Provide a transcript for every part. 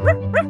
Butterflies.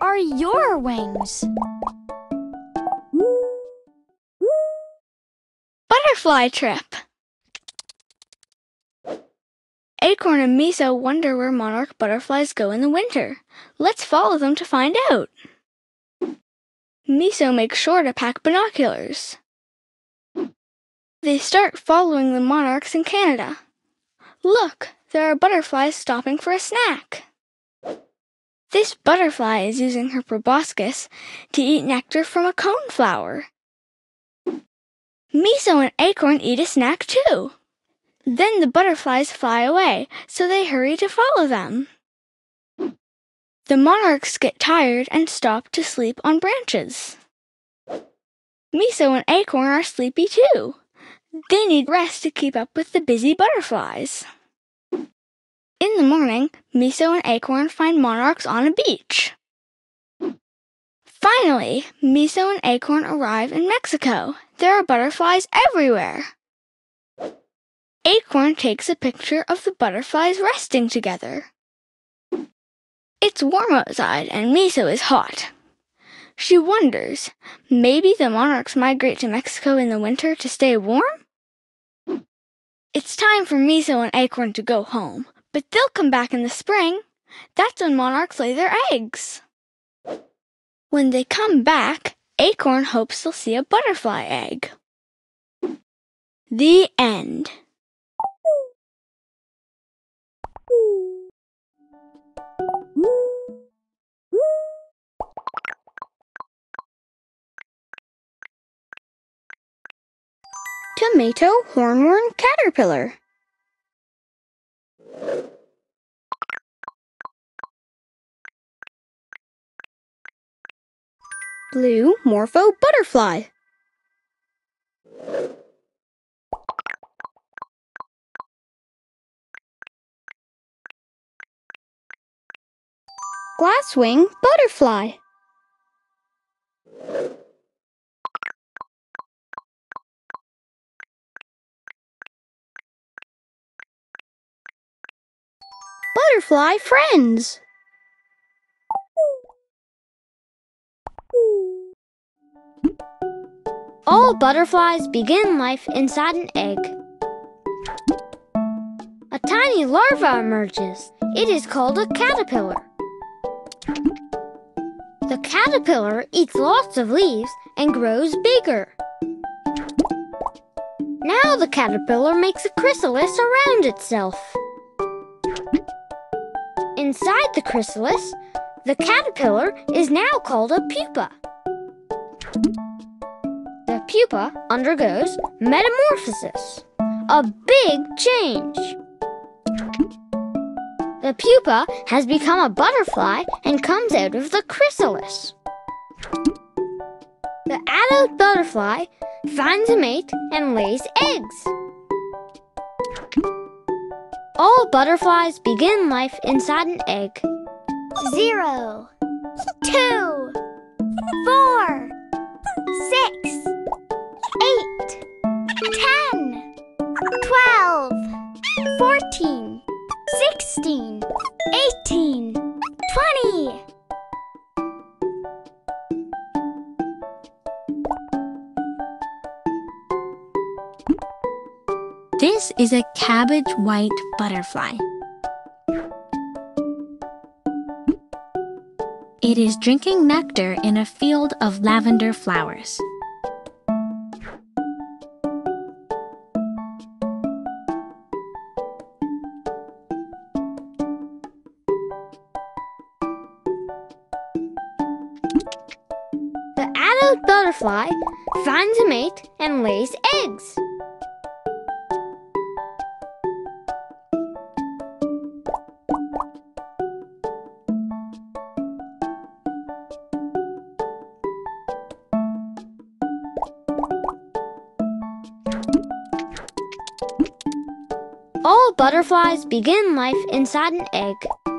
are your wings? Butterfly trip. Acorn and Miso wonder where monarch butterflies go in the winter. Let's follow them to find out. Miso makes sure to pack binoculars. They start following the monarchs in Canada. Look, there are butterflies stopping for a snack. This butterfly is using her proboscis to eat nectar from a coneflower. Miso and Acorn eat a snack too. Then the butterflies fly away, so they hurry to follow them. The monarchs get tired and stop to sleep on branches. Miso and Acorn are sleepy too. They need rest to keep up with the busy butterflies. In the morning, Miso and Acorn find monarchs on a beach. Finally, Miso and Acorn arrive in Mexico. There are butterflies everywhere. Acorn takes a picture of the butterflies resting together. It's warm outside and Miso is hot. She wonders, maybe the monarchs migrate to Mexico in the winter to stay warm? It's time for Miso and Acorn to go home, but they'll come back in the spring. That's when monarchs lay their eggs. When they come back, Acorn hopes they'll see a butterfly egg. The end. Tomato hornworm caterpillar. Blue morpho butterfly. Glasswing butterfly. Butterfly friends. All butterflies begin life inside an egg. A tiny larva emerges. It is called a caterpillar. The caterpillar eats lots of leaves and grows bigger. Now the caterpillar makes a chrysalis around itself. Inside the chrysalis, the caterpillar is now called a pupa. The pupa undergoes metamorphosis, a big change. The pupa has become a butterfly and comes out of the chrysalis. The adult butterfly finds a mate and lays eggs. All butterflies begin life inside an egg. 0, 2, 4, 6, 8, 10, 12, 14, 16, 18, 20. This is a cabbage white butterfly. It is drinking nectar in a field of lavender flowers. The adult butterfly finds a mate and lays eggs. All butterflies begin life inside an egg.